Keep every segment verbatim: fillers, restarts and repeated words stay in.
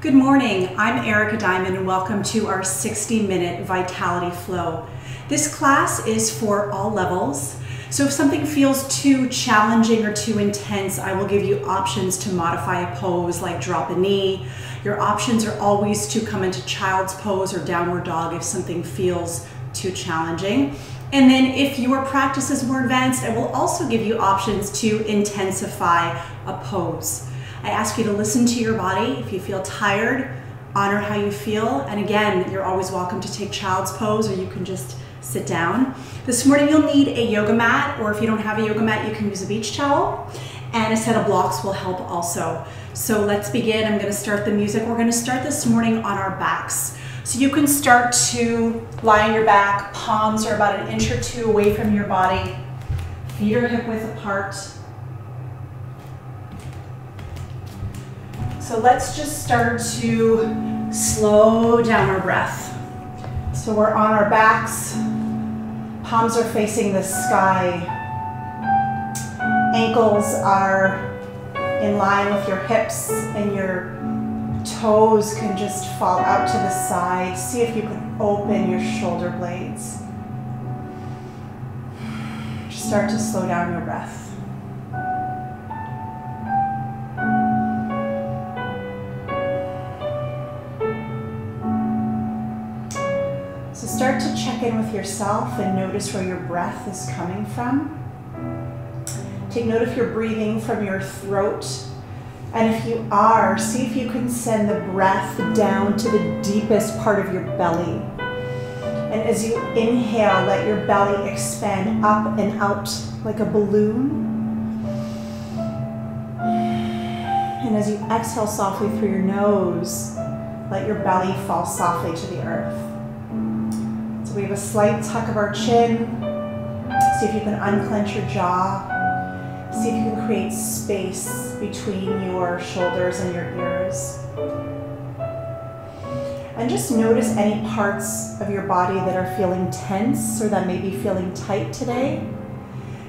Good morning, I'm Erica Diamond and welcome to our sixty minute Vitality Flow. This class is for all levels, so if something feels too challenging or too intense, I will give you options to modify a pose like drop a knee. Your options are always to come into child's pose or downward dog if something feels too challenging. And then if your practice is more advanced, I will also give you options to intensify a pose. I ask you to listen to your body. If you feel tired, honor how you feel. And again, you're always welcome to take child's pose or you can just sit down. This morning you'll need a yoga mat, or if you don't have a yoga mat, you can use a beach towel. And a set of blocks will help also. So let's begin. I'm gonna start the music. We're gonna start this morning on our backs. So you can start to lie on your back. Palms are about an inch or two away from your body. Feet are hip width apart. So let's just start to slow down our breath. So we're on our backs, palms are facing the sky, ankles are in line with your hips and your toes can just fall out to the side. See if you can open your shoulder blades. Just start to slow down your breath. Start to check in with yourself and notice where your breath is coming from. Take note if you're breathing from your throat. And if you are, see if you can send the breath down to the deepest part of your belly. And as you inhale, let your belly expand up and out like a balloon. And as you exhale softly through your nose, let your belly fall softly to the earth. So we have a slight tuck of our chin. See if you can unclench your jaw. See if you can create space between your shoulders and your ears. And just notice any parts of your body that are feeling tense or that may be feeling tight today.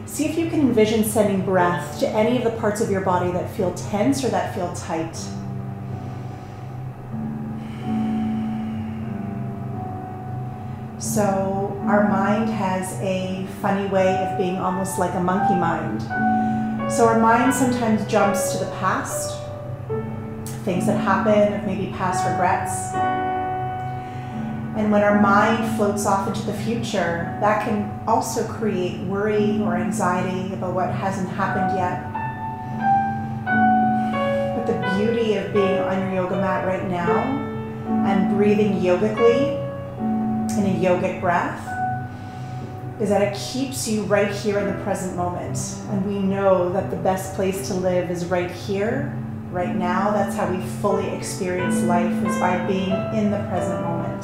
See if you can envision sending breath to any of the parts of your body that feel tense or that feel tight. So our mind has a funny way of being almost like a monkey mind. So our mind sometimes jumps to the past, things that happen, of maybe past regrets. And when our mind floats off into the future, that can also create worry or anxiety about what hasn't happened yet. But the beauty of being on your yoga mat right now and breathing yogically in a yogic breath is that it keeps you right here in the present moment. And we know that the best place to live is right here, right now. That's how we fully experience life, is by being in the present moment.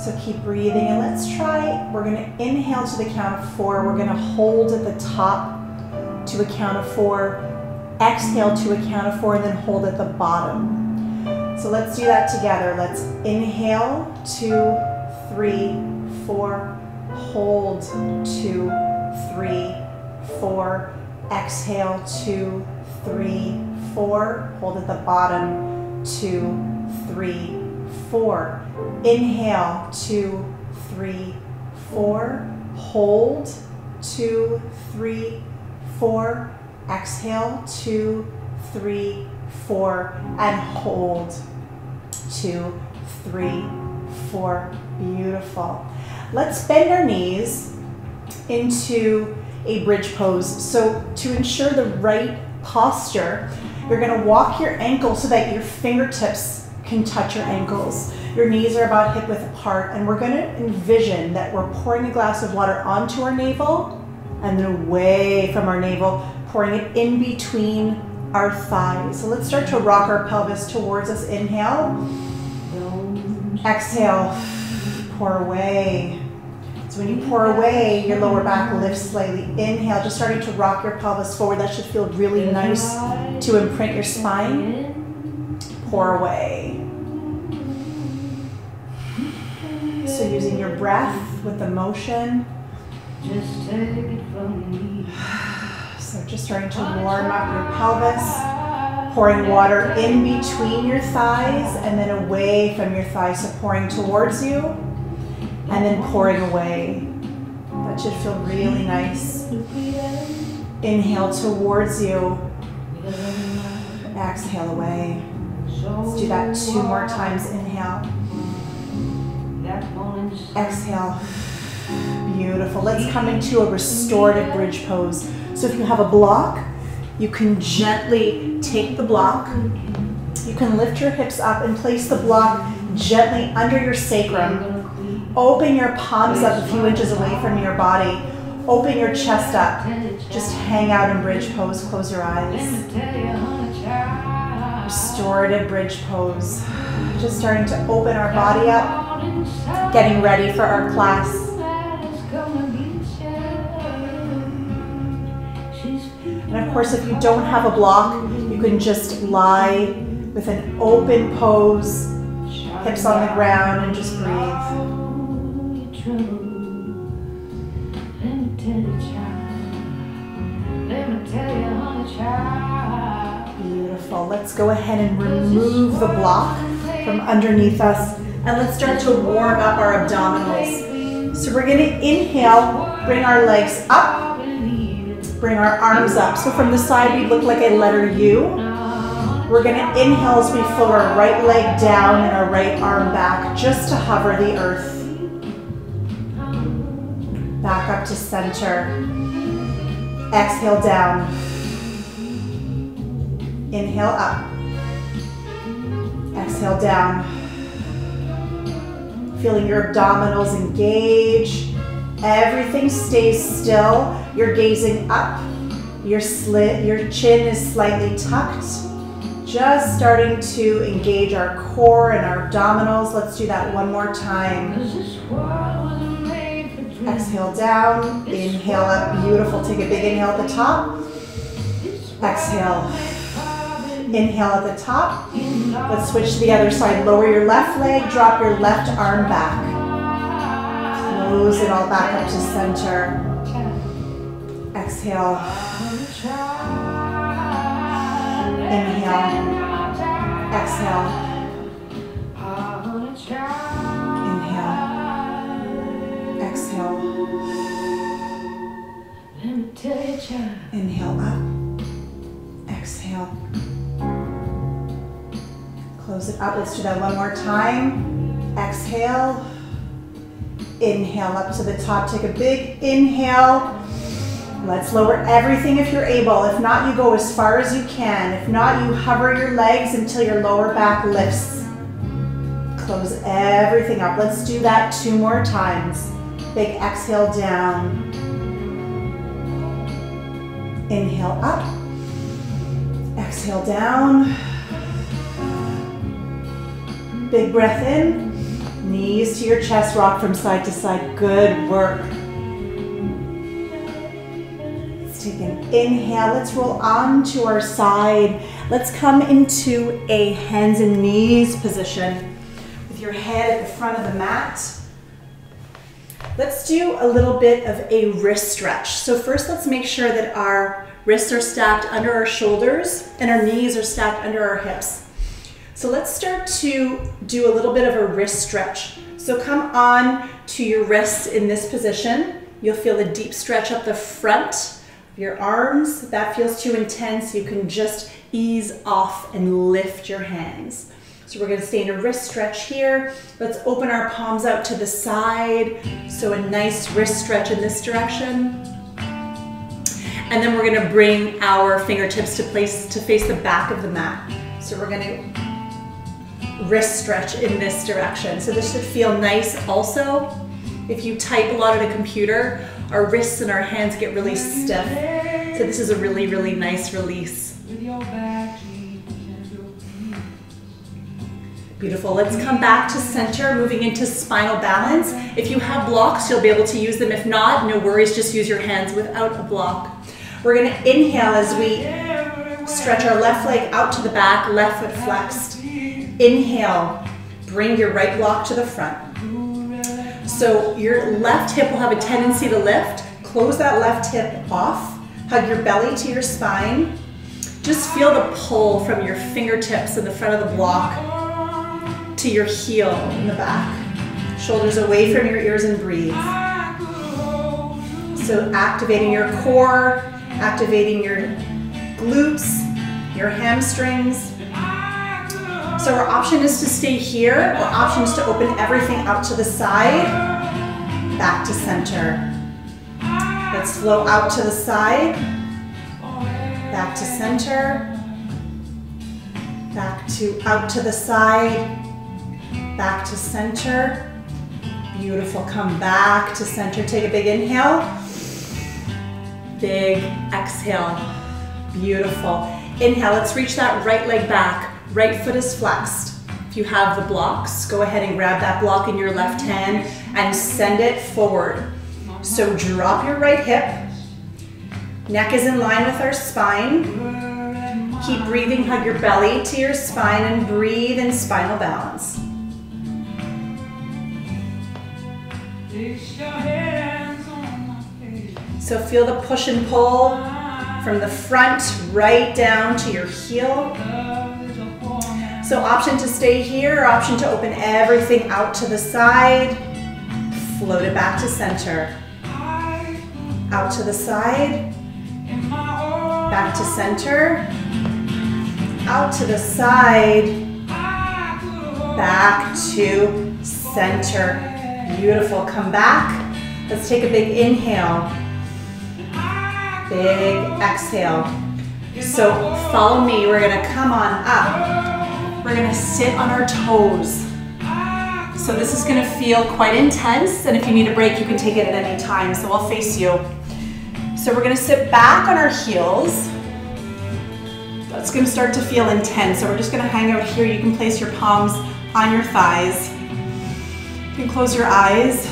So keep breathing and let's try, we're gonna inhale to the count of four. We're gonna hold at the top to a count of four. Exhale to a count of four and then hold at the bottom. So let's do that together. Let's inhale, two, three, four, hold, two, three, four, exhale, two, three, four, hold at the bottom, two, three, four. Inhale, two, three, four, hold, two, three, four, exhale, two, three, four, and hold, two, three, four. Beautiful. Let's bend our knees into a bridge pose. So to ensure the right posture, you're gonna walk your ankles so that your fingertips can touch your ankles. Your knees are about hip width apart, and we're gonna envision that we're pouring a glass of water onto our navel and then away from our navel, pouring it in between our thighs. So let's start to rock our pelvis towards us. Inhale, exhale, pour away. So when you pour away, your lower back lifts slightly. Inhale, just starting to rock your pelvis forward. That should feel really nice to imprint your spine. Pour away. So using your breath with the motion, Just take it from me. So just starting to warm up your pelvis, pouring water in between your thighs and then away from your thighs, so pouring towards you and then pouring away. That should feel really nice. Inhale towards you, exhale away. Let's do that two more times. Inhale, exhale. Beautiful. Let's come into a restorative bridge pose. So if you have a block, you can gently take the block. You can lift your hips up and place the block gently under your sacrum. Open your palms up a few inches away from your body. Open your chest up. Just hang out in bridge pose. Close your eyes. Restorative bridge pose. Just starting to open our body up. Getting ready for our class. And of course, if you don't have a block, you can just lie with an open pose, hips on the ground, and just breathe. Beautiful. Let's go ahead and remove the block from underneath us, and let's start to warm up our abdominals. So we're going to inhale, bring our legs up. Bring our arms up. So from the side, we look like a letter U. We're going to inhale as we float our right leg down and our right arm back, just to hover the earth. Back up to center. Exhale down. Inhale up. Exhale down. Feeling your abdominals engage. Everything stays still. You're gazing up. Your slit, your chin is slightly tucked. Just starting to engage our core and our abdominals. Let's do that one more time. Exhale down. Inhale up. Beautiful. Take a big inhale at the top. Exhale. Inhale at the top. Let's switch to the other side. Lower your left leg. Drop your left arm back. Close it all back up to center. Exhale. Inhale. Exhale. Inhale. Exhale. Inhale up. Exhale. Close it up. Let's do that one more time. Exhale. Inhale up to the top. Take a big inhale. Let's lower everything if you're able. If not, you go as far as you can. If not, you hover your legs until your lower back lifts. Close everything up. Let's do that two more times. Big exhale down. Inhale up. Exhale down. Big breath in. Knees to your chest, rock from side to side. Good work. Let's take an inhale. Let's roll onto our side. Let's come into a hands and knees position with your head at the front of the mat. Let's do a little bit of a wrist stretch. So first, let's make sure that our wrists are stacked under our shoulders and our knees are stacked under our hips. So let's start to do a little bit of a wrist stretch. So come on to your wrists in this position. You'll feel a deep stretch up the front of your arms. If that feels too intense, you can just ease off and lift your hands. So we're gonna stay in a wrist stretch here. Let's open our palms out to the side. So a nice wrist stretch in this direction. And then we're gonna bring our fingertips to place to face the back of the mat. So we're gonna wrist stretch in this direction. So this should feel nice also. If you type a lot at a computer, our wrists and our hands get really stiff. So this is a really, really nice release. Beautiful. Let's come back to center, moving into spinal balance. If you have blocks, you'll be able to use them. If not, no worries, just use your hands without a block. We're going to inhale as we stretch our left leg out to the back, left foot flexed. Inhale, bring your right block to the front. So your left hip will have a tendency to lift. Close that left hip off. Hug your belly to your spine. Just feel the pull from your fingertips in the front of the block to your heel in the back. Shoulders away from your ears and breathe. So activating your core, activating your glutes, your hamstrings. So our option is to stay here. Our option is to open everything out to the side, back to center. Let's flow out to the side, back to center, back to out to the side, back to center. Beautiful, come back to center. Take a big inhale, big exhale, beautiful. Inhale, let's reach that right leg back. Right foot is flexed. If you have the blocks, go ahead and grab that block in your left hand and send it forward. So drop your right hip. Neck is in line with our spine. Keep breathing, hug your belly to your spine and breathe in spinal balance. So feel the push and pull from the front right down to your heel. So option to stay here, option to open everything out to the side, float it back to center. Out to the side, back to center, out to the side, back to center. Beautiful, come back. Let's take a big inhale, big exhale. So follow me, we're gonna come on up. We're gonna sit on our toes. So this is gonna feel quite intense, and if you need a break, you can take it at any time, so I'll face you. So we're gonna sit back on our heels. That's gonna start to feel intense, so we're just gonna hang out here. You can place your palms on your thighs. You can close your eyes.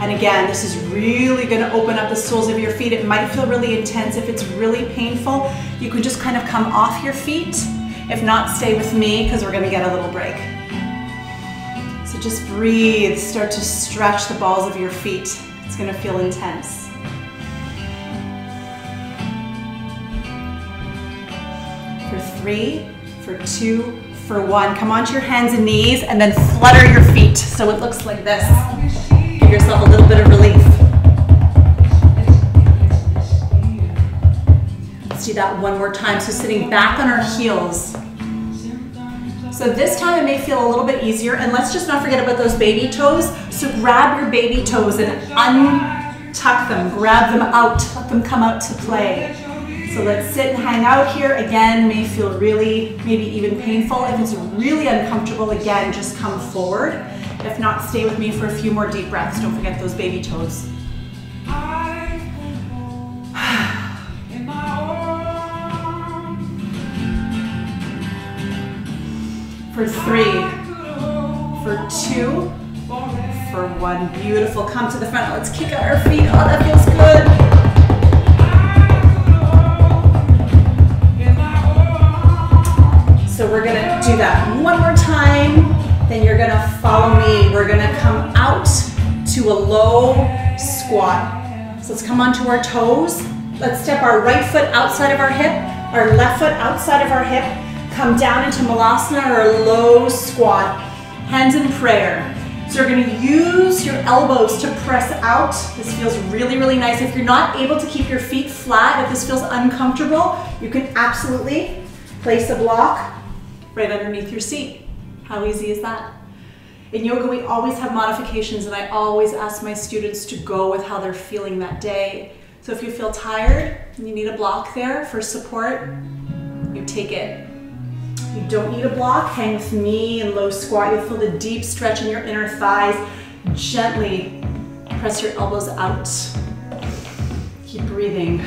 And again, this is really gonna open up the soles of your feet. It might feel really intense. If it's really painful, you can just kind of come off your feet. If not, stay with me because we're gonna get a little break. So just breathe, start to stretch the balls of your feet. It's gonna feel intense. For three, for two, for one. Come onto your hands and knees and then flutter your feet so it looks like this. Give yourself a little bit of relief. Let's do that one more time. So sitting back on our heels. So this time it may feel a little bit easier, and let's just not forget about those baby toes. So grab your baby toes and untuck them, grab them out, let them come out to play. So let's sit and hang out here. Again, may feel really, maybe even painful. If it's really uncomfortable, again, just come forward. If not, stay with me for a few more deep breaths. Don't forget those baby toes. For three, for two, for one. Beautiful, come to the front. Let's kick out our feet. Oh, that feels good. So we're gonna do that one more time. Then you're gonna follow me. We're gonna come out to a low squat. So let's come onto our toes. Let's step our right foot outside of our hip, our left foot outside of our hip. Come down into Malasana or low squat, hands in prayer. So you're gonna use your elbows to press out. This feels really, really nice. If you're not able to keep your feet flat, if this feels uncomfortable, you can absolutely place a block right underneath your seat. How easy is that? In yoga, we always have modifications, and I always ask my students to go with how they're feeling that day. So if you feel tired and you need a block there for support, you take it. You don't need a block, hang with me in low squat. You'll feel the deep stretch in your inner thighs. Gently press your elbows out. Keep breathing.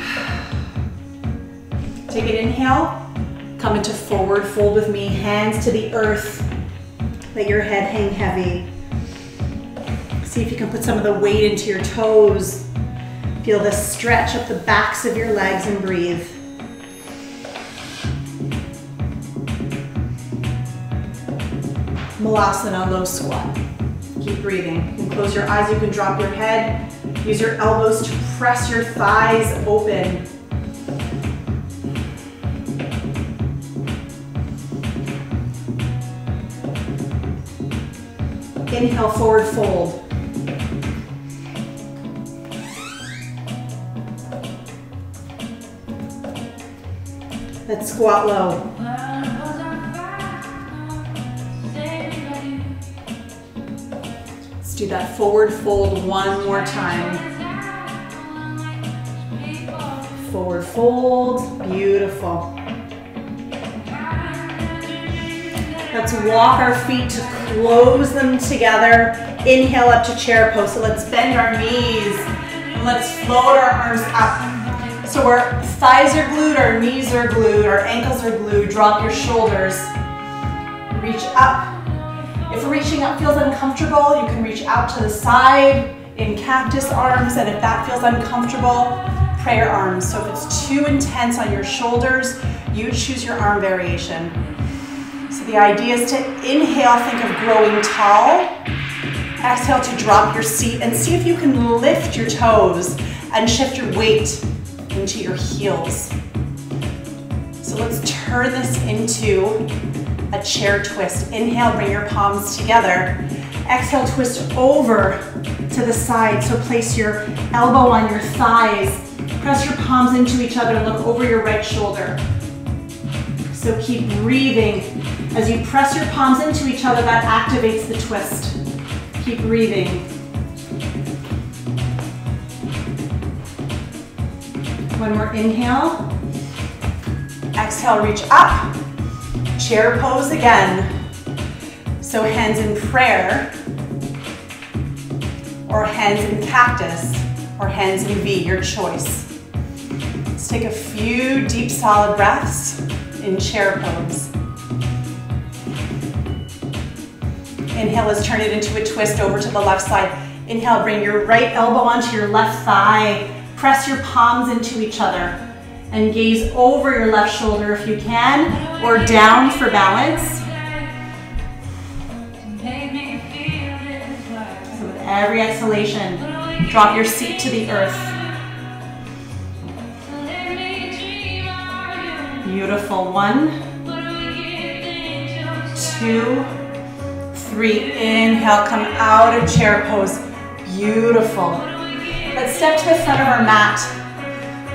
Take an inhale, come into forward fold with me, hands to the earth. Let your head hang heavy. See if you can put some of the weight into your toes. Feel the stretch up the backs of your legs and breathe. Malasana, low squat. Keep breathing. You can close your eyes, you can drop your head. Use your elbows to press your thighs open. Inhale, forward fold. Let's squat low. Let's do that forward fold one more time. Forward fold, beautiful. Let's walk our feet to close them together. Inhale up to chair pose. So let's bend our knees and let's float our arms up. So our thighs are glued, our knees are glued, our ankles are glued. Drop your shoulders. Reach up. If reaching up feels uncomfortable, you can reach out to the side in cactus arms, and if that feels uncomfortable, prayer arms. So if it's too intense on your shoulders, you choose your arm variation. So the idea is to inhale, think of growing tall. Exhale to drop your seat and see if you can lift your toes and shift your weight into your heels. So let's turn this into a chair twist. Inhale, bring your palms together. Exhale, twist over to the side. So place your elbow on your thighs. Press your palms into each other and look over your right shoulder. So keep breathing. As you press your palms into each other, that activates the twist. Keep breathing. One more inhale. Exhale, reach up. Chair pose again. So hands in prayer, or hands in cactus, or hands in V, your choice. Let's take a few deep, solid breaths in chair pose. Inhale, let's turn it into a twist over to the left side. Inhale, bring your right elbow onto your left thigh. Press your palms into each other and gaze over your left shoulder if you can, or down for balance. So with every exhalation, drop your seat to the earth. Beautiful. One, two, three. Inhale, come out of chair pose. Beautiful. Let's step to the front of our mat.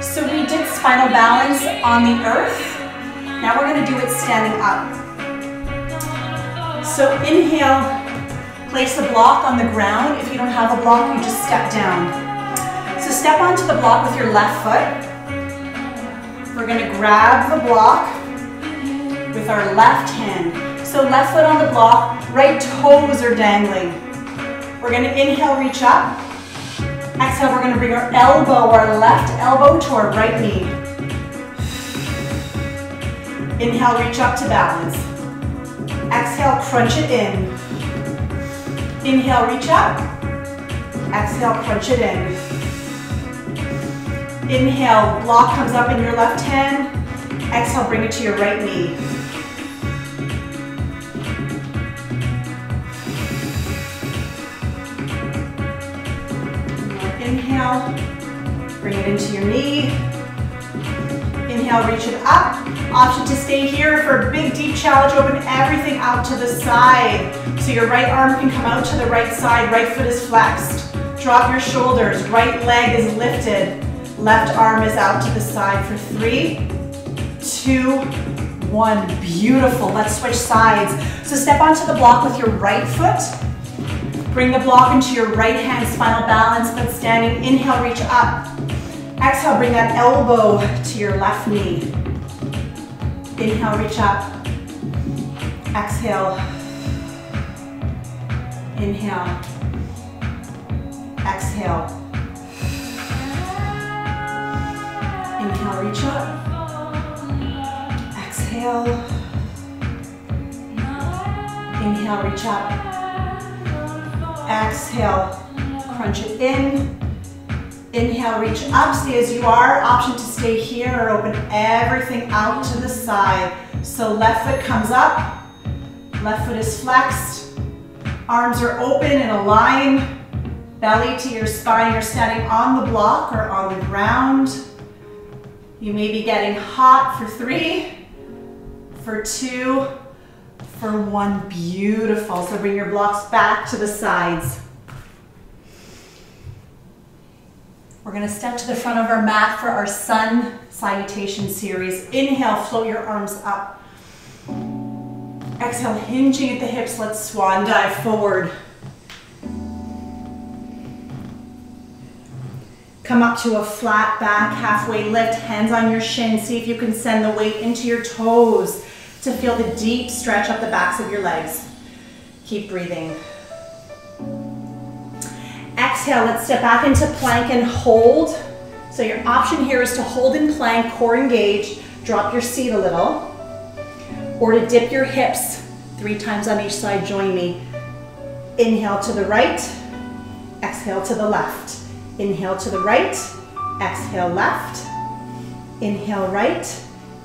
So we did spinal balance on the earth. Now we're going to do it standing up. So inhale, place the block on the ground. If you don't have a block, you just step down. So step onto the block with your left foot. We're going to grab the block with our left hand. So left foot on the block, right toes are dangling. We're going to inhale, reach up. Exhale, we're going to bring our elbow, our left elbow to our right knee. Inhale, reach up to balance. Exhale, crunch it in. Inhale, reach up. Exhale, crunch it in. Inhale, block comes up in your left hand. Exhale, bring it to your right knee. Inhale, bring it into your knee. Inhale, reach it up. Option to stay here for a big, deep challenge. Open everything out to the side. So your right arm can come out to the right side. Right foot is flexed. Drop your shoulders. Right leg is lifted. Left arm is out to the side for three, two, one. Beautiful. Let's switch sides. So step onto the block with your right foot. Bring the block into your right hand, spinal balance, but standing. Inhale, reach up. Exhale, bring that elbow to your left knee. Inhale, reach up. Exhale. Inhale. Exhale. Inhale, reach up. Exhale. Inhale, reach up. Exhale, crunch it in. Inhale, reach up, stay as you are. Option to stay here or open everything out to the side. So left foot comes up, left foot is flexed. Arms are open and aligned. belly to your spine. You're standing on the block or on the ground. You may be getting hot for three, for two, for one. Beautiful. So bring your blocks back to the sides. We're going to step to the front of our mat for our sun salutation series. Inhale, float your arms up. Exhale, hinging at the hips. Let's swan dive forward. Come up to a flat back, halfway lift, hands on your shin. See if you can send the weight into your toes to feel the deep stretch up the backs of your legs. Keep breathing. Exhale, let's step back into plank and hold. So your option here is to hold in plank, core engaged, drop your seat a little, or to dip your hips three times on each side. Join me. Inhale to the right, exhale to the left. Inhale to the right, exhale left. Inhale right,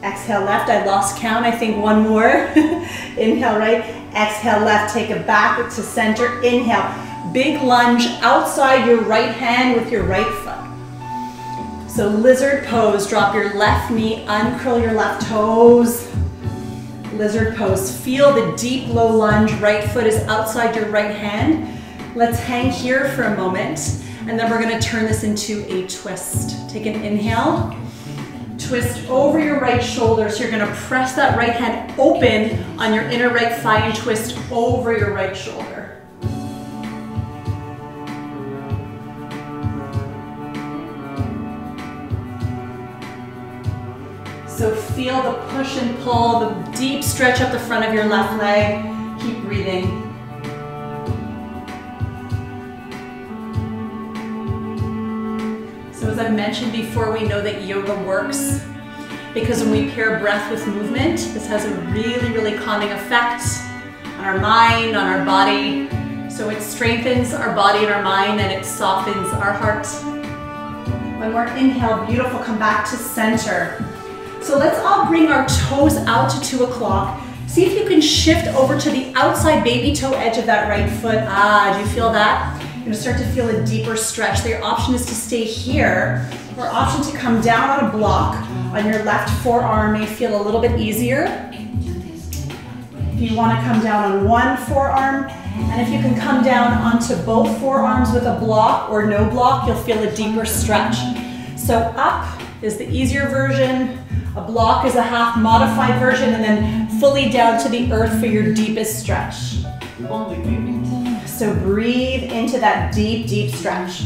exhale left. I lost count, I think one more. Inhale right, exhale left. Take it back to center. Inhale, big lunge outside your right hand with your right foot. So lizard pose, drop your left knee, uncurl your left toes. Lizard pose. Feel the deep low lunge. Right foot is outside your right hand. Let's hang here for a moment, and then we're going to turn this into a twist. Take an inhale, twist over your right shoulder. So you're going to press that right hand open on your inner right thigh and twist over your right shoulder. So feel the push and pull, the deep stretch up the front of your left leg. Keep breathing. So as I mentioned before, we know that yoga works because when we pair breath with movement, this has a really, really calming effect on our mind, on our body. So it strengthens our body and our mind, and it softens our heart. One more inhale, beautiful, come back to center. So let's all bring our toes out to two o'clock. See if you can shift over to the outside baby toe edge of that right foot. Ah, do you feel that? You're going to start to feel a deeper stretch. So your option is to stay here, or option to come down on a block on your left forearm may feel a little bit easier. If you want to come down on one forearm, and if you can come down onto both forearms with a block or no block, you'll feel a deeper stretch. So up is the easier version, a block is a half modified version, and then fully down to the earth for your deepest stretch. So breathe into that deep, deep stretch.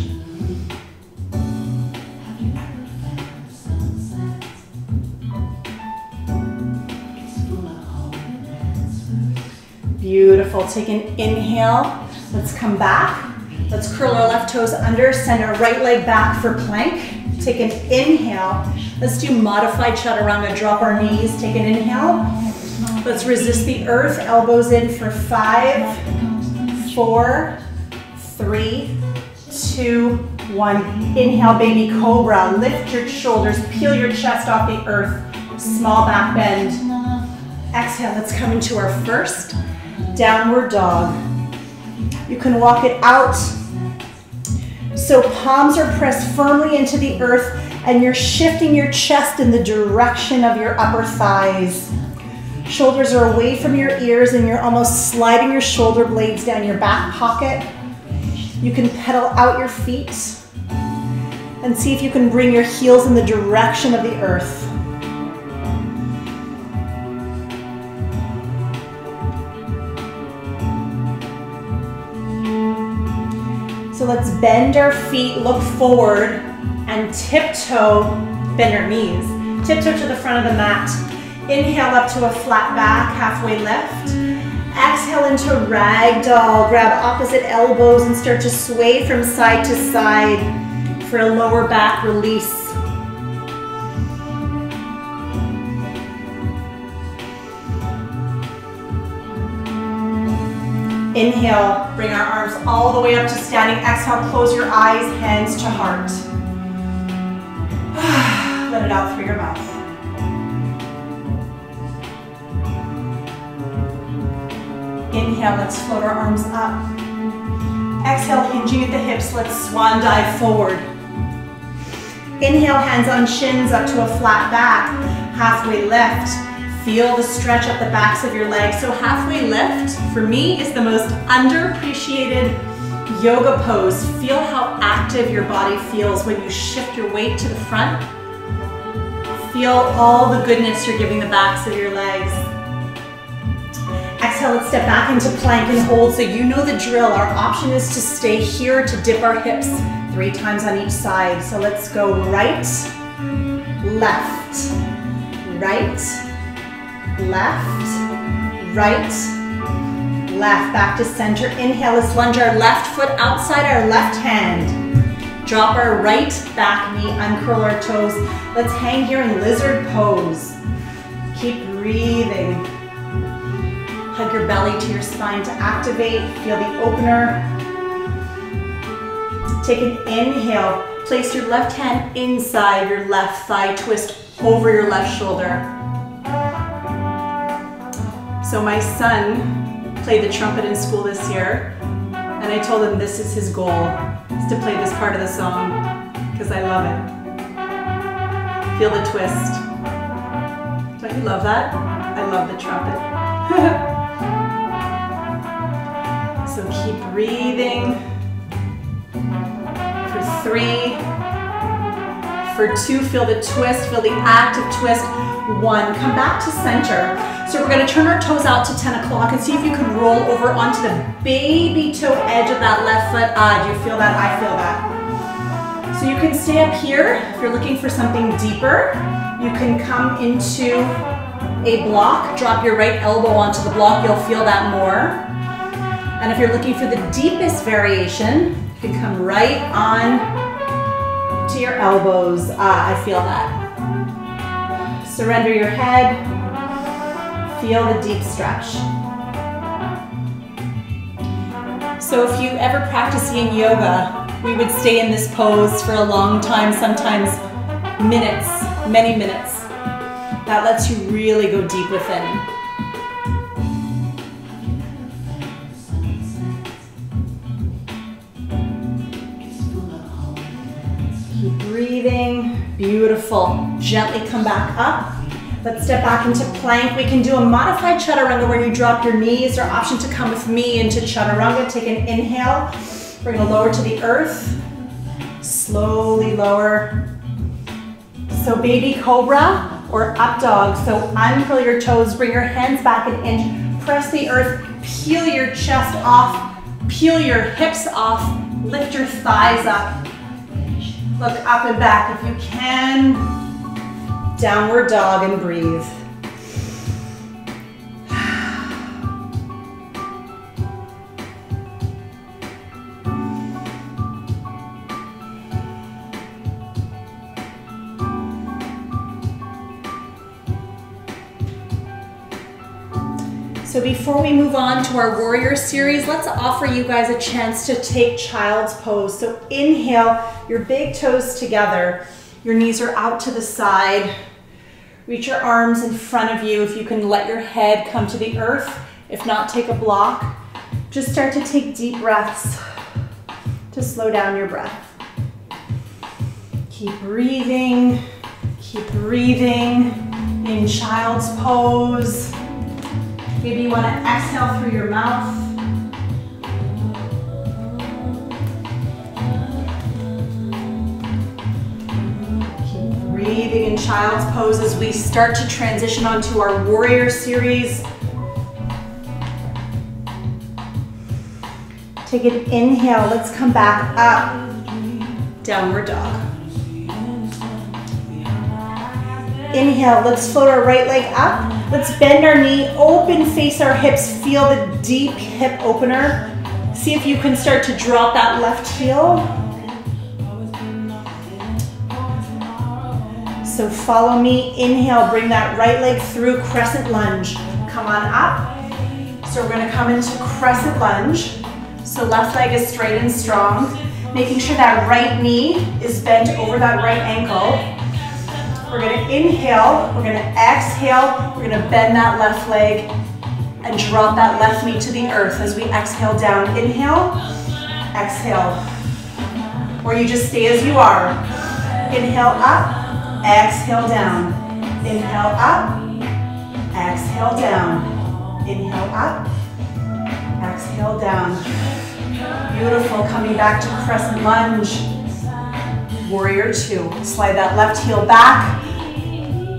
Beautiful. Take an inhale. Let's come back. Let's curl our left toes under. Send our right leg back for plank. Take an inhale. Let's do modified chaturanga. Drop our knees. Take an inhale. Let's resist the earth. Elbows in for five. Four, three, two, one. Inhale, baby cobra. Lift your shoulders, peel your chest off the earth. Small back bend. Exhale, let's come into our first downward dog. You can walk it out. So palms are pressed firmly into the earth, and you're shifting your chest in the direction of your upper thighs. Shoulders are away from your ears, and you're almost sliding your shoulder blades down your back pocket. You can pedal out your feet and see if you can bring your heels in the direction of the earth. So let's bend our feet, look forward, and tiptoe, bend our knees. Tiptoe to the front of the mat. Inhale up to a flat back, halfway lift. Exhale into ragdoll. Grab opposite elbows and start to sway from side to side for a lower back release. Inhale, bring our arms all the way up to standing. Exhale, close your eyes, hands to heart. Let it out through your mouth. Inhale, let's float our arms up. Exhale, hinging at the hips. Let's swan dive forward. Inhale, hands on shins up to a flat back. Halfway lift. Feel the stretch up the backs of your legs. So halfway lift, for me, is the most underappreciated yoga pose. Feel how active your body feels when you shift your weight to the front. Feel all the goodness you're giving the backs of your legs. Exhale, let's step back into plank and hold. So you know the drill. Our option is to stay here to dip our hips three times on each side. So let's go right, left, right, left, right, left, back to center. Inhale, let's lunge our left foot outside our left hand. Drop our right back knee, uncurl our toes. Let's hang here in lizard pose. Keep breathing. Hug your belly to your spine to activate. Feel the opener. Take an inhale. Place your left hand inside your left thigh. Twist over your left shoulder. So my son played the trumpet in school this year, and I told him this is his goal, is to play this part of the song, because I love it. Feel the twist. Don't you love that? I love the trumpet. So keep breathing for three, for two, feel the twist, feel the active twist. One, come back to center. So we're gonna turn our toes out to ten o'clock and see if you can roll over onto the baby toe edge of that left foot. Ah, do you feel that? I feel that. So you can stay up here. If you're looking for something deeper, you can come into a block, drop your right elbow onto the block, you'll feel that more. And if you're looking for the deepest variation, you can come right on to your elbows. Ah, I feel that. Surrender your head, feel the deep stretch. So if you ever practice yin yoga, we would stay in this pose for a long time, sometimes minutes, many minutes. That lets you really go deep within. Beautiful. Gently come back up. Let's step back into plank. We can do a modified chaturanga where you drop your knees, or option to come with me into chaturanga. Take an inhale. We're going to lower to the earth. Slowly lower. So baby cobra or up dog. So uncurl your toes. Bring your hands back an inch. Press the earth. Peel your chest off. Peel your hips off. Lift your thighs up. Look up and back if you can. Downward dog and breathe. So before we move on to our warrior series, let's offer you guys a chance to take child's pose. So inhale, your big toes together, your knees are out to the side, reach your arms in front of you. If you can, let your head come to the earth. If not, take a block. Just start to take deep breaths to slow down your breath. Keep breathing, keep breathing in child's pose. Maybe you want to exhale through your mouth. Breathing in child's pose as we start to transition onto our warrior series. Take an inhale, let's come back up, downward dog. Inhale, let's float our right leg up. Let's bend our knee, open face our hips, feel the deep hip opener. See if you can start to drop that left heel. So follow me. Inhale, bring that right leg through crescent lunge. Come on up. So we're gonna come into crescent lunge. So left leg is straight and strong. Making sure that right knee is bent over that right ankle. We're gonna inhale, we're gonna exhale, we're gonna bend that left leg and drop that left knee to the earth as we exhale down. Inhale, exhale. Or you just stay as you are. Inhale up, exhale down. Inhale up, exhale down. Inhale up, exhale down. Beautiful, coming back to crescent lunge. Warrior two, slide that left heel back.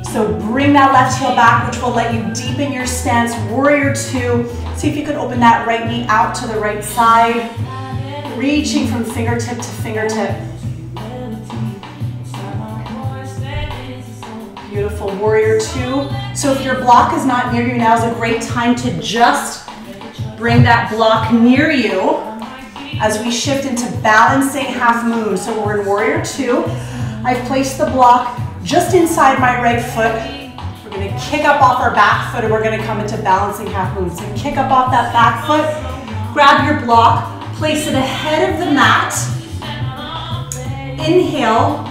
So bring that left heel back, which will let you deepen your stance. Warrior two, see if you can open that right knee out to the right side. Reaching from fingertip to fingertip. Beautiful, warrior two. So if your block is not near you, now is a great time to just bring that block near you as we shift into balancing half moon. So we're in warrior two. I've placed the block just inside my right foot. We're gonna kick up off our back foot and we're gonna come into balancing half moon. So kick up off that back foot, grab your block, place it ahead of the mat. Inhale,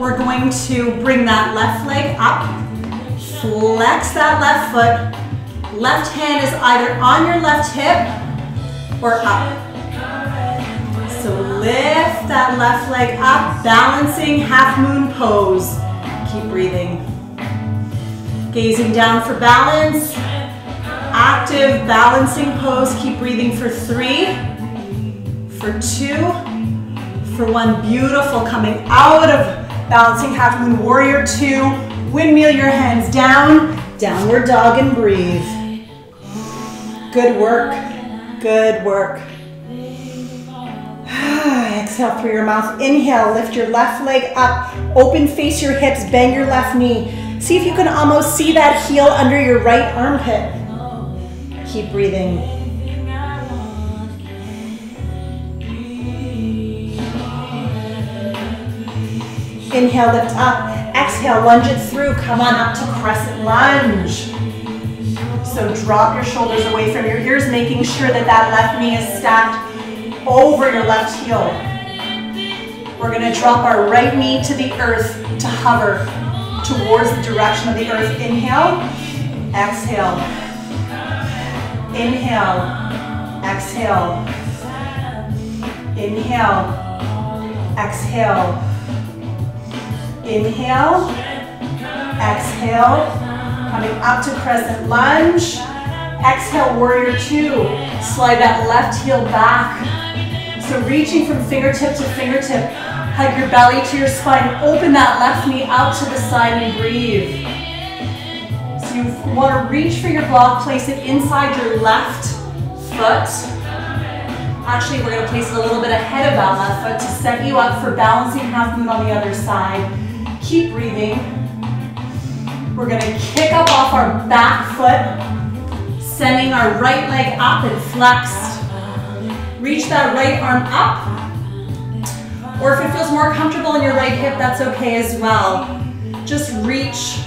we're going to bring that left leg up, flex that left foot. Left hand is either on your left hip or up. So lift that left leg up, balancing half moon pose. Keep breathing. Gazing down for balance. Active balancing pose. Keep breathing for three, for two, for one. Beautiful, coming out of balancing half moon, warrior two. Windmill your hands down, downward dog and breathe. Good work, good work. Exhale through your mouth. Inhale, lift your left leg up. Open, face your hips, bend your left knee. See if you can almost see that heel under your right armpit. Keep breathing. Inhale, lift up. Exhale, lunge it through. Come on up to crescent lunge. So drop your shoulders away from your ears, making sure that that left knee is stacked over your left heel. We're gonna drop our right knee to the earth to hover towards the direction of the earth. Inhale, exhale. Inhale, exhale. Inhale, exhale. Inhale, exhale. Coming up to crescent lunge. Exhale, warrior two. Slide that left heel back. So reaching from fingertip to fingertip, hug your belly to your spine, open that left knee out to the side and breathe. So you want to reach for your block, place it inside your left foot. Actually, we're going to place it a little bit ahead of that left foot to set you up for balancing half moon on the other side. Keep breathing. We're going to kick up off our back foot, sending our right leg up and flexed. Reach that right arm up, or if it feels more comfortable in your right hip, that's okay as well. Just reach,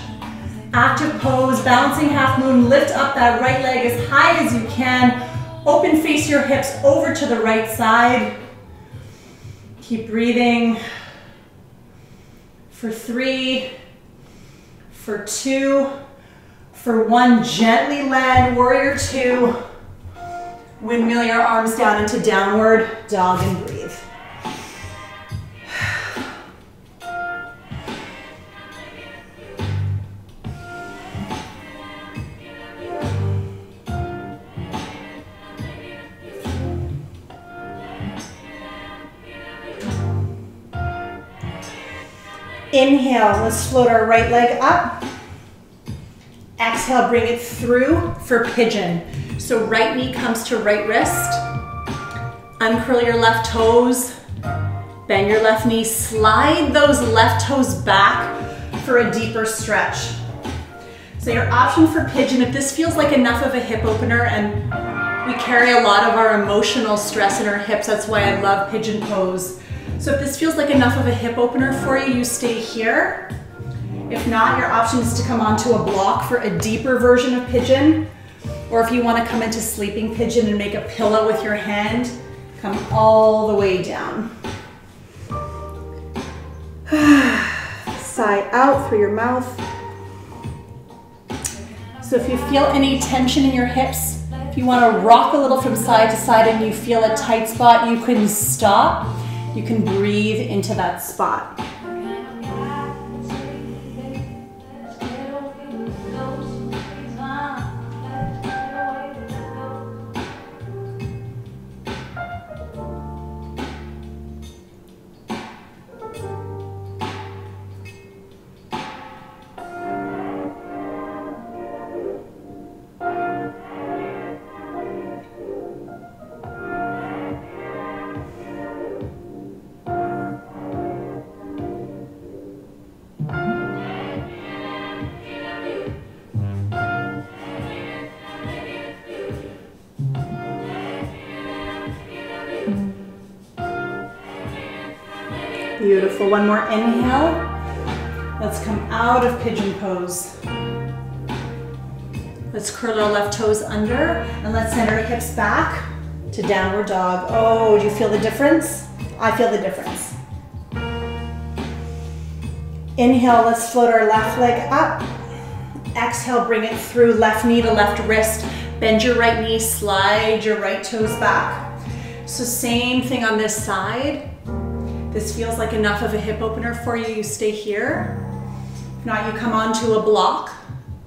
active pose, balancing half moon, lift up that right leg as high as you can, open face your hips over to the right side. Keep breathing for three, for two, for one, gently land, warrior two. Windmill your arms down into downward dog and breathe. Inhale, let's float our right leg up. Exhale, bring it through for pigeon. So right knee comes to right wrist. Uncurl your left toes. Bend your left knee. Slide those left toes back for a deeper stretch. So your option for pigeon, if this feels like enough of a hip opener, and we carry a lot of our emotional stress in our hips, that's why I love pigeon pose. So if this feels like enough of a hip opener for you, you stay here. If not, your option is to come onto a block for a deeper version of pigeon. Or if you want to come into sleeping pigeon and make a pillow with your hand, come all the way down. Sigh out through your mouth. So if you feel any tension in your hips, If you want to rock a little from side to side and you feel a tight spot, you can stop. You can breathe into that spot. Beautiful. One more inhale. Let's come out of pigeon pose. Let's curl our left toes under and let's send our hips back to downward dog. Oh, do you feel the difference? I feel the difference. Inhale, let's float our left leg up. Exhale, bring it through left knee to left wrist. Bend your right knee, slide your right toes back. So same thing on this side. This feels like enough of a hip opener for you, you stay here. If not, you come onto a block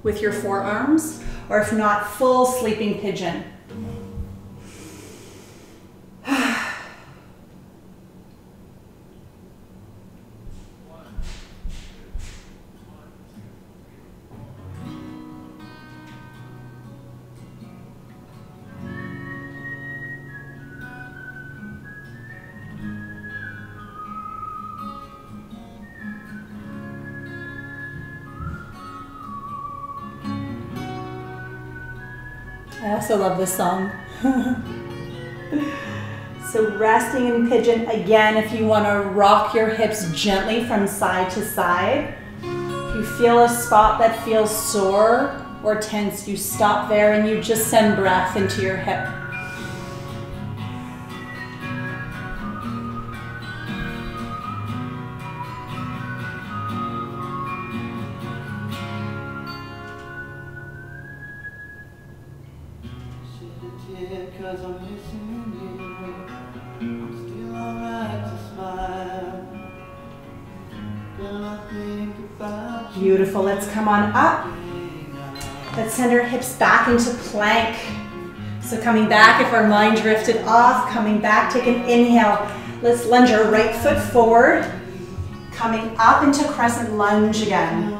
with your forearms, or if not, full sleeping pigeon. I also love this song. So resting in pigeon, again, if you want to rock your hips gently from side to side. If you feel a spot that feels sore or tense, you stop there and you just send breath into your hip. Beautiful. Let's come on up. Let's send our hips back into plank. So coming back, if our mind drifted off, coming back, take an inhale. Let's lunge our right foot forward, coming up into crescent lunge again.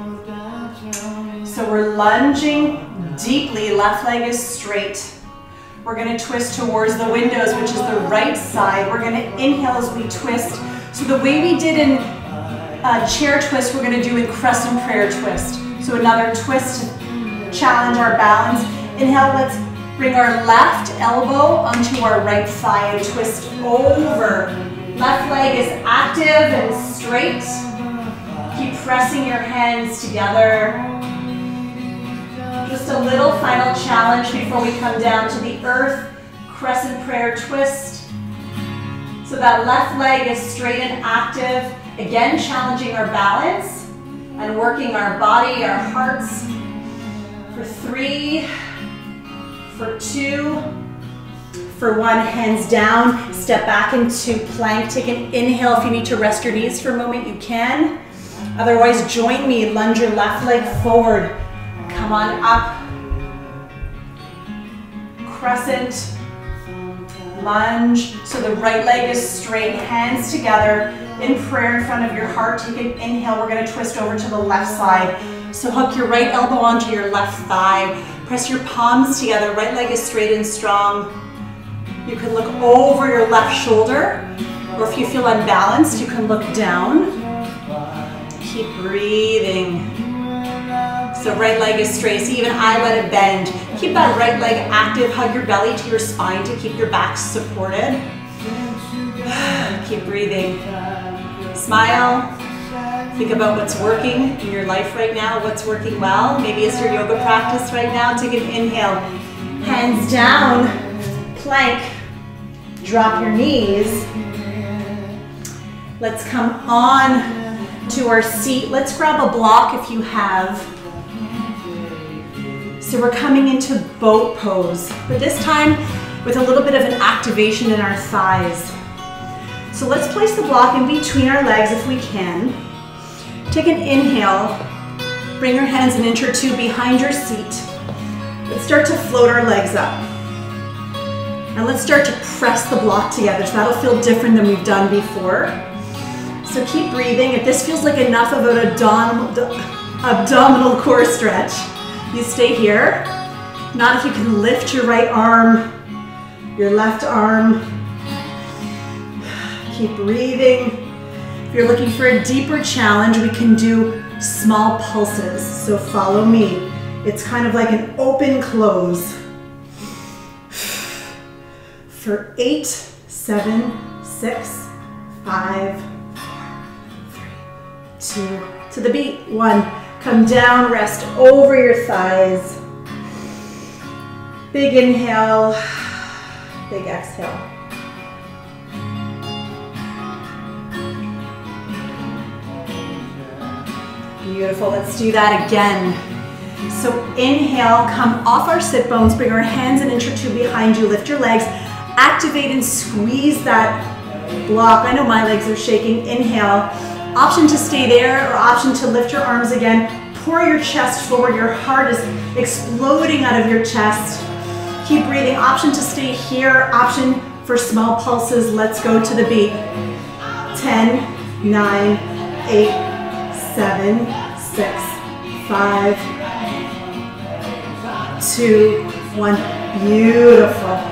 So we're lunging deeply, left leg is straight. We're going to twist towards the windows, which is the right side. We're going to inhale as we twist. So the way we did in uh, chair twist, we're going to do in crescent prayer twist. So another twist to challenge our balance. Inhale, let's bring our left elbow onto our right thigh and twist over. Left leg is active and straight. Keep pressing your hands together. Just a little final challenge before we come down to the earth. Crescent prayer twist. So that left leg is straight and active. Again, challenging our balance and working our body, our hearts. For three, for two, for one, hands down. Step back into plank. Take an inhale. If you need to rest your knees for a moment, you can. Otherwise, join me. Lunge your left leg forward. Come on up, crescent, lunge. So the right leg is straight, hands together in prayer in front of your heart. Take an inhale, we're gonna twist over to the left side. So hook your right elbow onto your left thigh. Press your palms together, right leg is straight and strong. You can look over your left shoulder, or if you feel unbalanced, you can look down. Keep breathing. So right leg is straight, so even I let it bend. Keep that right leg active, hug your belly to your spine to keep your back supported. Keep breathing. Smile, think about what's working in your life right now, what's working well. Maybe it's your yoga practice right now. Take an inhale, hands down, plank, drop your knees. Let's come on to our seat. Let's grab a block if you have. So we're coming into boat pose, but this time with a little bit of an activation in our thighs. So let's place the block in between our legs if we can. Take an inhale, bring your hands an inch or two behind your seat. Let's start to float our legs up. Now let's start to press the block together, so that'll feel different than we've done before. So keep breathing. If this feels like enough of an abdominal, abdominal core stretch, you stay here. Not if you can lift your right arm, your left arm. Keep breathing. If you're looking for a deeper challenge, we can do small pulses. So follow me. It's kind of like an open close. For eight, seven, six, five, four, three, two, to the beat, one. Come down, rest over your thighs. Big inhale, big exhale. Beautiful, let's do that again. So inhale, come off our sit bones, bring our hands an inch or two behind you, lift your legs, activate and squeeze that block. I know my legs are shaking. Inhale, option to stay there or option to lift your arms again. Pour your chest forward, your heart is exploding out of your chest. Keep breathing, option to stay here, option for small pulses. Let's go to the beat. ten, nine, eight, seven, six, five, two, one. Beautiful.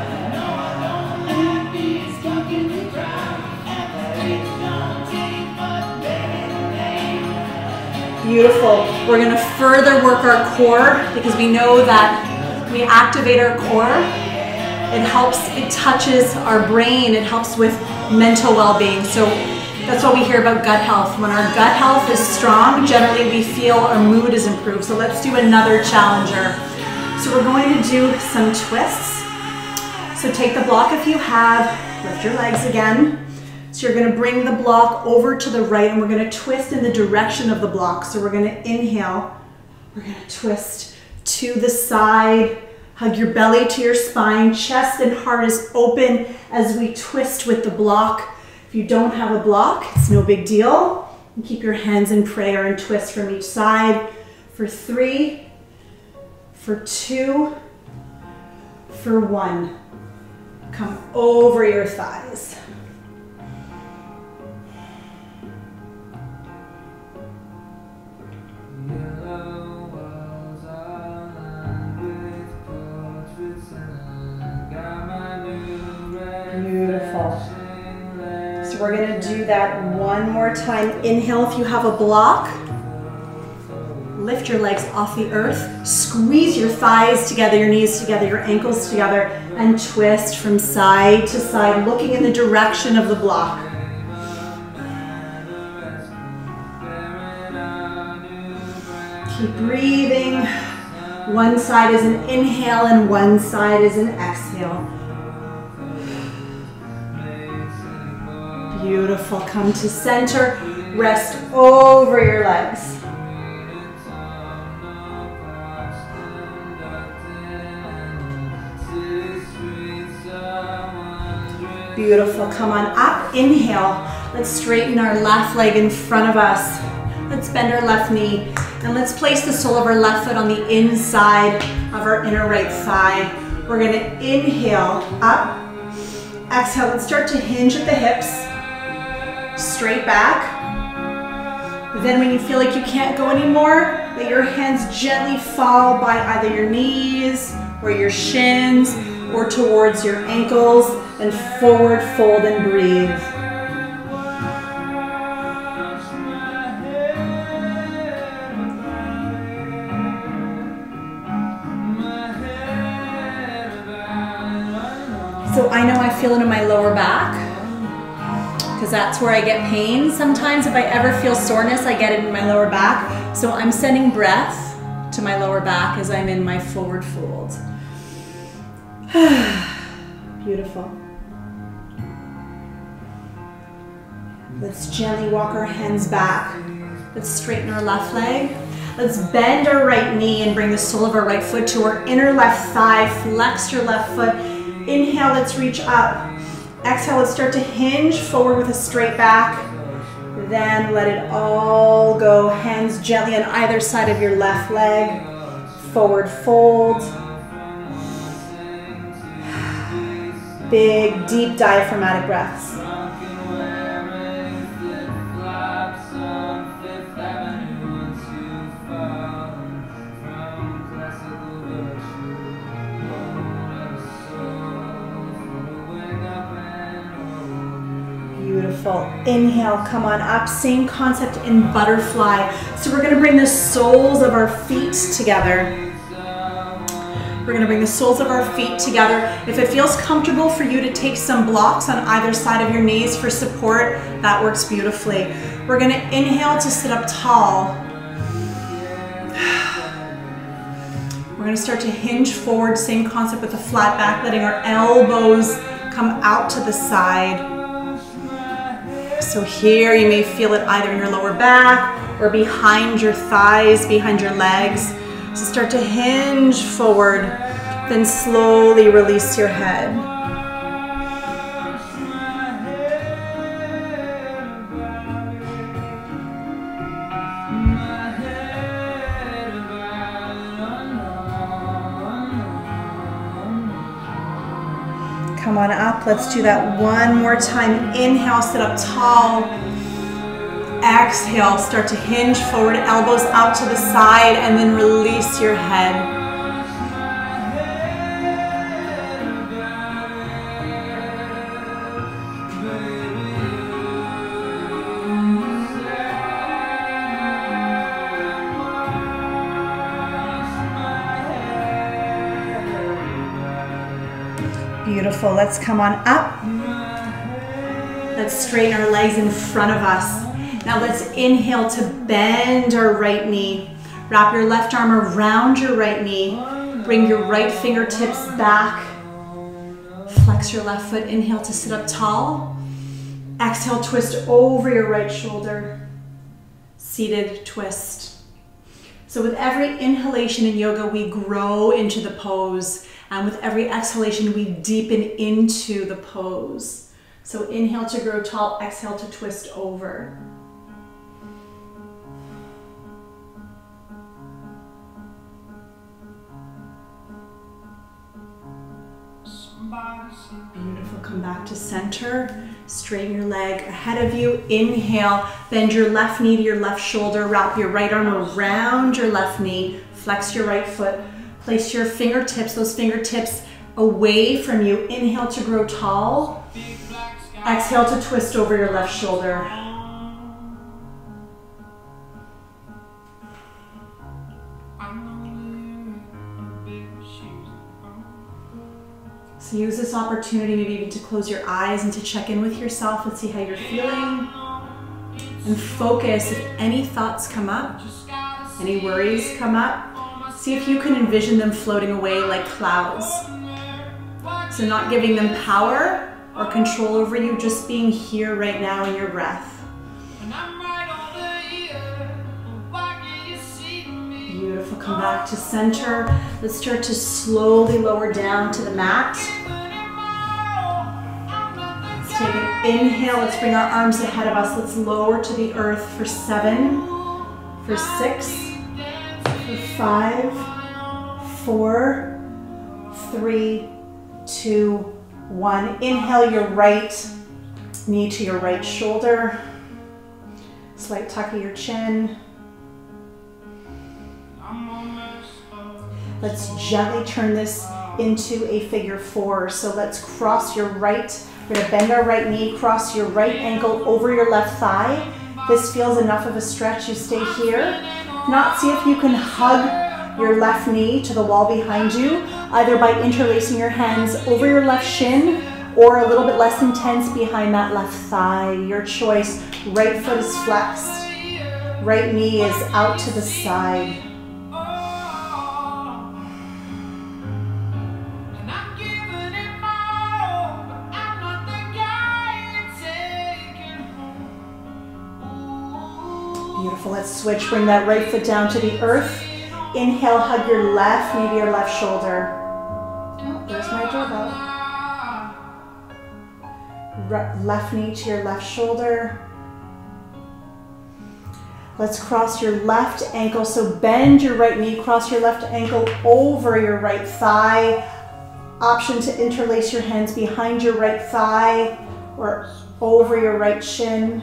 Beautiful. We're going to further work our core because we know that we activate our core. It helps, it touches our brain. It helps with mental well-being. So that's what we hear about gut health. When our gut health is strong, generally we feel our mood is improved. So let's do another challenger. So we're going to do some twists. So take the block if you have, lift your legs again. So you're gonna bring the block over to the right and we're gonna twist in the direction of the block. So we're gonna inhale, we're gonna twist to the side, hug your belly to your spine, chest and heart is open as we twist with the block. If you don't have a block, it's no big deal. And keep your hands in prayer and twist from each side for three, for two, for one. Come over your thighs. Beautiful. We're gonna do that one more time. Inhale if you have a block. Lift your legs off the earth. Squeeze your thighs together, your knees together, your ankles together, and twist from side to side, looking in the direction of the block. Keep breathing. One side is an inhale and one side is an exhale. Beautiful. Come to center. Rest over your legs. Beautiful. Come on up. Inhale. Let's straighten our left leg in front of us. Let's bend our left knee. And let's place the sole of our left foot on the inside of our inner right thigh. We're going to inhale up. Exhale. Let's start to hinge at the hips. Straight back. Then when you feel like you can't go anymore, let your hands gently fall by either your knees or your shins or towards your ankles and forward fold and breathe. So I know I feel it in my lower back, because that's where I get pain. Sometimes if I ever feel soreness, I get it in my lower back. So I'm sending breath to my lower back as I'm in my forward fold. Beautiful. Let's gently walk our hands back. Let's straighten our left leg. Let's bend our right knee and bring the sole of our right foot to our inner left thigh. Flex your left foot. Inhale, let's reach up. Exhale, let's start to hinge forward with a straight back. Then let it all go. Hands gently on either side of your left leg. Forward fold. Big, deep diaphragmatic breaths. Beautiful. Inhale, come on up. Same concept in butterfly. So we're going to bring the soles of our feet together. We're going to bring the soles of our feet together. If it feels comfortable for you to take some blocks on either side of your knees for support, that works beautifully. We're going to inhale to sit up tall. We're going to start to hinge forward. Same concept with the flat back, letting our elbows come out to the side. So here you may feel it either in your lower back or behind your thighs, behind your legs. So start to hinge forward, then slowly release your head. Come on up, let's do that one more time. Inhale, sit up tall. Exhale, start to hinge forward, elbows out to the side, and then release your head. Beautiful, let's come on up. Let's straighten our legs in front of us. Now let's inhale to bend our right knee. Wrap your left arm around your right knee. Bring your right fingertips back. Flex your left foot. Inhale to sit up tall. Exhale, twist over your right shoulder. Seated twist. So with every inhalation in yoga, we grow into the pose. And with every exhalation, we deepen into the pose. So inhale to grow tall, exhale to twist over. Beautiful, come back to center. Straighten your leg ahead of you. Inhale, bend your left knee to your left shoulder. Wrap your right arm around your left knee. Flex your right foot. Place your fingertips, those fingertips away from you. Inhale to grow tall. Exhale to twist over your left shoulder. So use this opportunity maybe even to close your eyes and to check in with yourself and see how you're feeling. And focus if any thoughts come up, any worries come up. See if you can envision them floating away like clouds. So not giving them power or control over you, just being here right now in your breath. Beautiful, come back to center. Let's start to slowly lower down to the mat. Let's take an inhale, let's bring our arms ahead of us. Let's lower to the earth for seven, for six, Five, four, three, two, one. Inhale your right knee to your right shoulder. Slight tuck of your chin. Let's gently turn this into a figure four. So let's cross your right, we're gonna bend our right knee, cross your right ankle over your left thigh. If this feels enough of a stretch, you stay here. Not see if you can hug your left knee to the wall behind you, either by interlacing your hands over your left shin or a little bit less intense behind that left thigh. Your choice. Right foot is flexed. Right knee is out to the side. Wonderful, let's switch. Bring that right foot down to the earth. Inhale, hug your left knee to your left shoulder. Oh, there's my doorbell. Re- left knee to your left shoulder. Let's cross your left ankle. So bend your right knee, cross your left ankle over your right thigh. Option to interlace your hands behind your right thigh or over your right shin.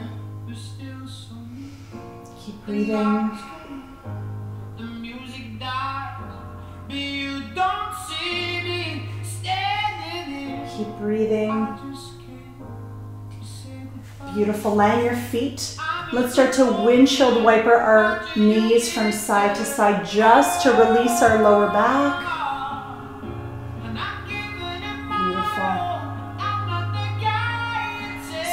Keep breathing. Keep breathing. Beautiful, land your feet. Let's start to windshield wiper our knees from side to side just to release our lower back. Beautiful.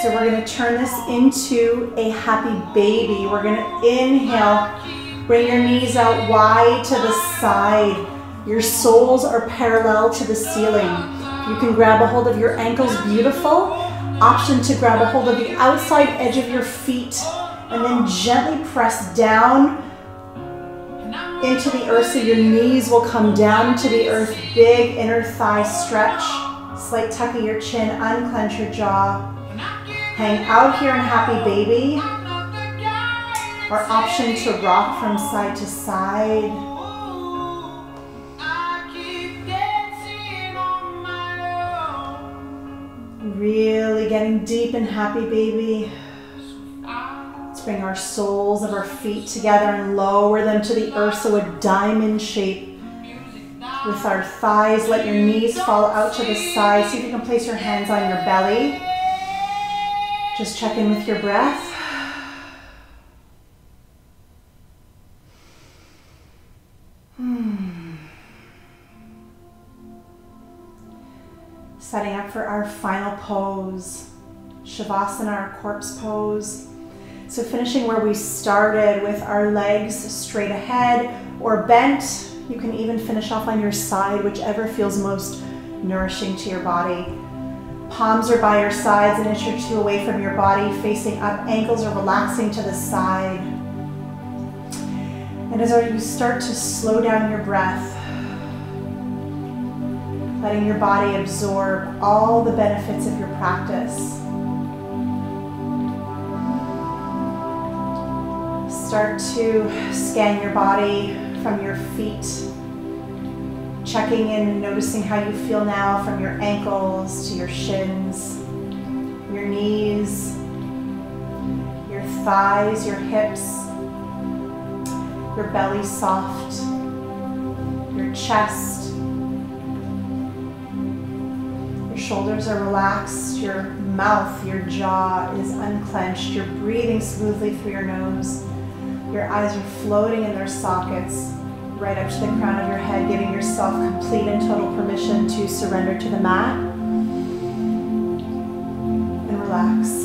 So we're gonna turn this into a happy baby. We're gonna inhale, bring your knees out wide to the side. Your soles are parallel to the ceiling. You can grab a hold of your ankles, beautiful. Option to grab a hold of the outside edge of your feet. And then gently press down into the earth so your knees will come down to the earth. Big inner thigh stretch. Slight tuck of your chin, unclench your jaw. Hang out here in happy baby. Or option to rock from side to side. Really getting deep and happy baby. Let's bring our soles of our feet together and lower them to the earth so a diamond shape with our thighs. Let your knees fall out to the side. See if you can place your hands on your belly. Just check in with your breath. Hmm. Setting up for our final pose, Shavasana, our corpse pose. So finishing where we started with our legs straight ahead or bent. You can even finish off on your side, whichever feels most nourishing to your body. Palms are by your sides, an inch or two away from your body, facing up, ankles are relaxing to the side. And as you start to slow down your breath, letting your body absorb all the benefits of your practice. Start to scan your body from your feet, checking in and noticing how you feel now from your ankles to your shins, your knees, your thighs, your hips, your belly soft, your chest, shoulders are relaxed, your mouth, your jaw is unclenched, you're breathing smoothly through your nose, your eyes are floating in their sockets, right up to the crown of your head, giving yourself complete and total permission to surrender to the mat, and relax.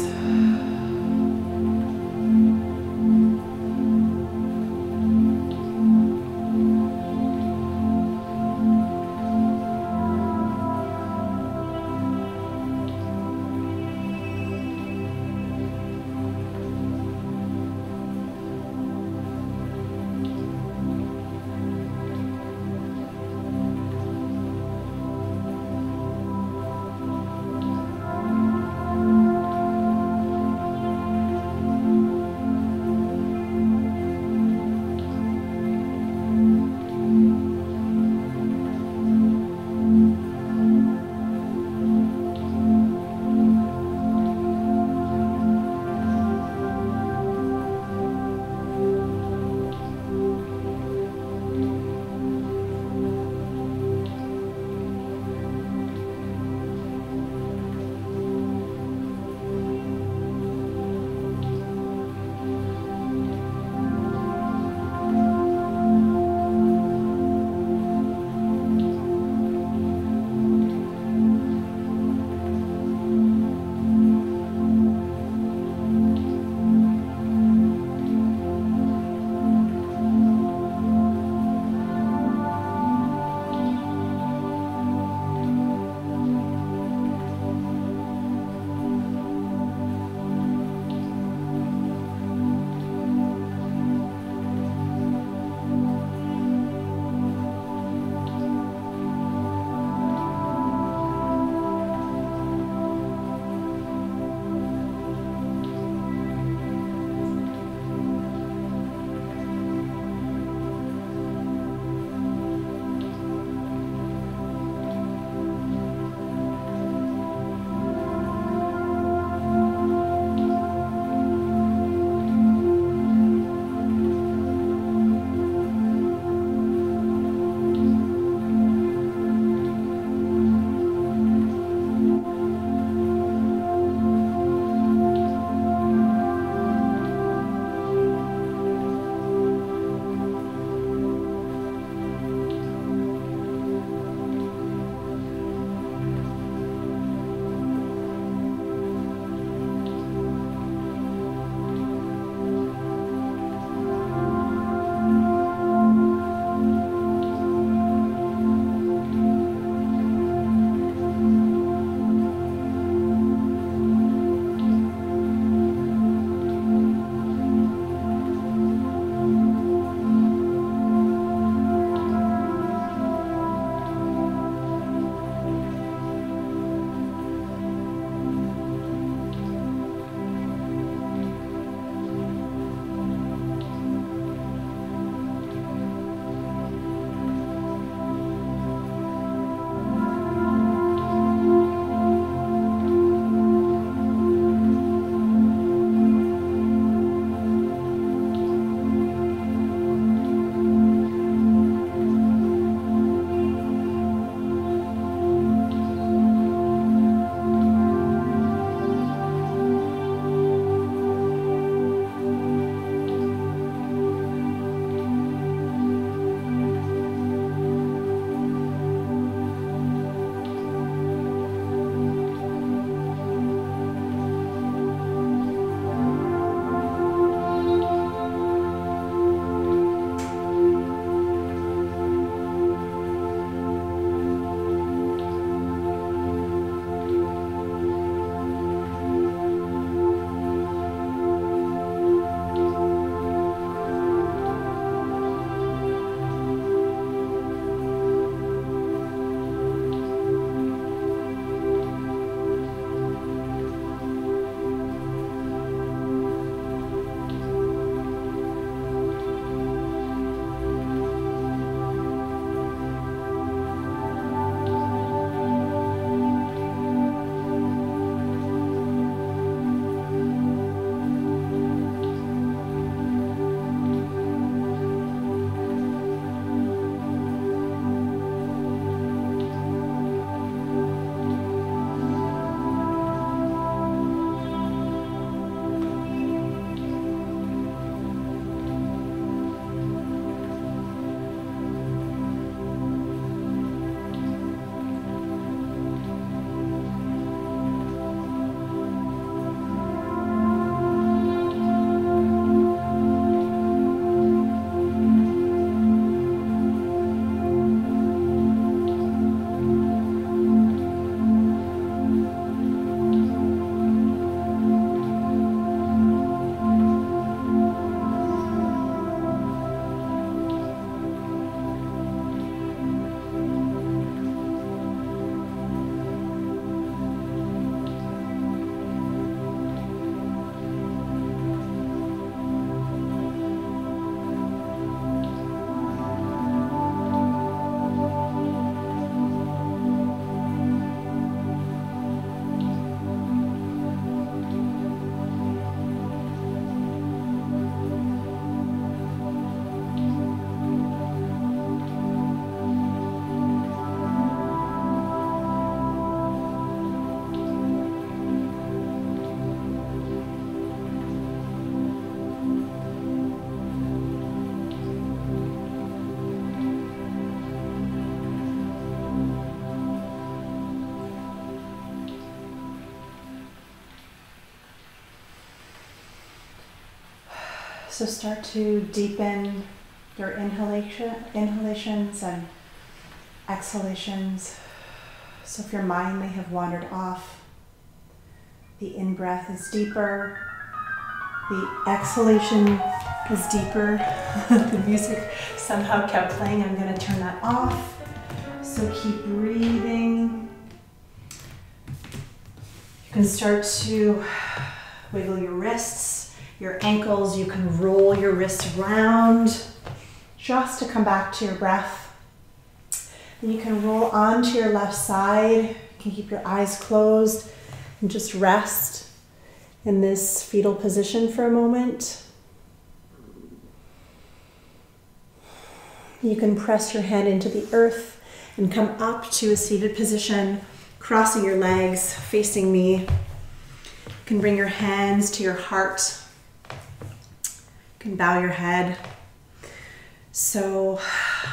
So start to deepen your inhalation, inhalations and exhalations. So if your mind may have wandered off, the in-breath is deeper, the exhalation is deeper. The music somehow kept playing. I'm going to turn that off. So keep breathing. You can start to wiggle your wrists, your ankles. You can roll your wrists around just to come back to your breath. Then you can roll onto your left side. You can keep your eyes closed and just rest in this fetal position for a moment. You can press your head into the earth and come up to a seated position, crossing your legs, facing me. You can bring your hands to your heart. You can bow your head. So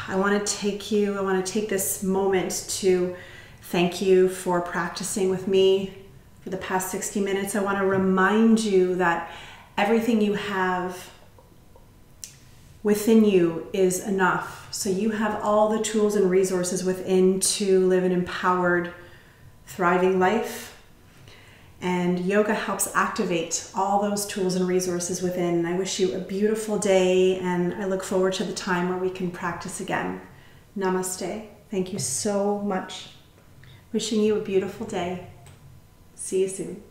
I want to take you, I want to take this moment to thank you for practicing with me for the past sixty minutes. I want to remind you that everything you have within you is enough. So you have all the tools and resources within to live an empowered, thriving life. And yoga helps activate all those tools and resources within. I wish you a beautiful day, and I look forward to the time where we can practice again. Namaste. Thank you so much. Wishing you a beautiful day. See you soon.